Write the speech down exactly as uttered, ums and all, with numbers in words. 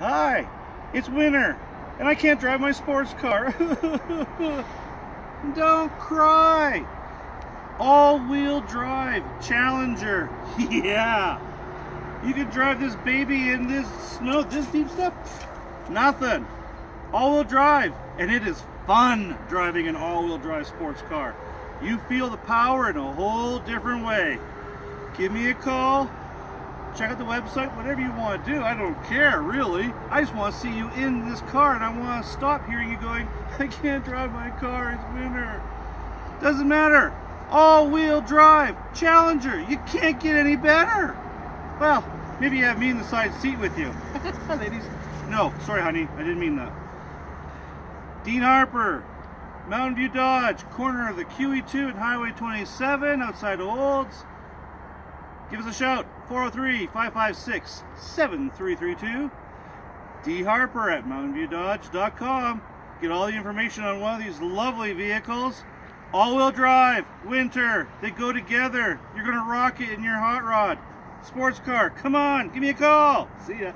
Hi, it's winter, and I can't drive my sports car. Don't cry. All-wheel drive Challenger. Yeah. You can drive this baby in this snow, this deep stuff. Nothing. All-wheel drive, and it is fun driving an all-wheel drive sports car. You feel the power in a whole different way. Give me a call. Check out the website, whatever you want to do. I don't care, really. I just want to see you in this car, and I want to stop hearing you going, I can't drive my car, it's winter. Doesn't matter. All-wheel drive Challenger. You can't get any better. Well, maybe you have me in the side seat with you. Ladies. No, sorry, honey. I didn't mean that. Dean Harper, Mountain View Dodge, corner of the Q E two and Highway twenty-seven outside Olds. Give us a shout, four oh three, five five six, seven three three two. D. Harper at mountain view dodge dot com. Get all the information on one of these lovely vehicles. All-wheel drive, winter, they go together. You're going to rock it in your hot rod. Sports car, come on, give me a call. See ya.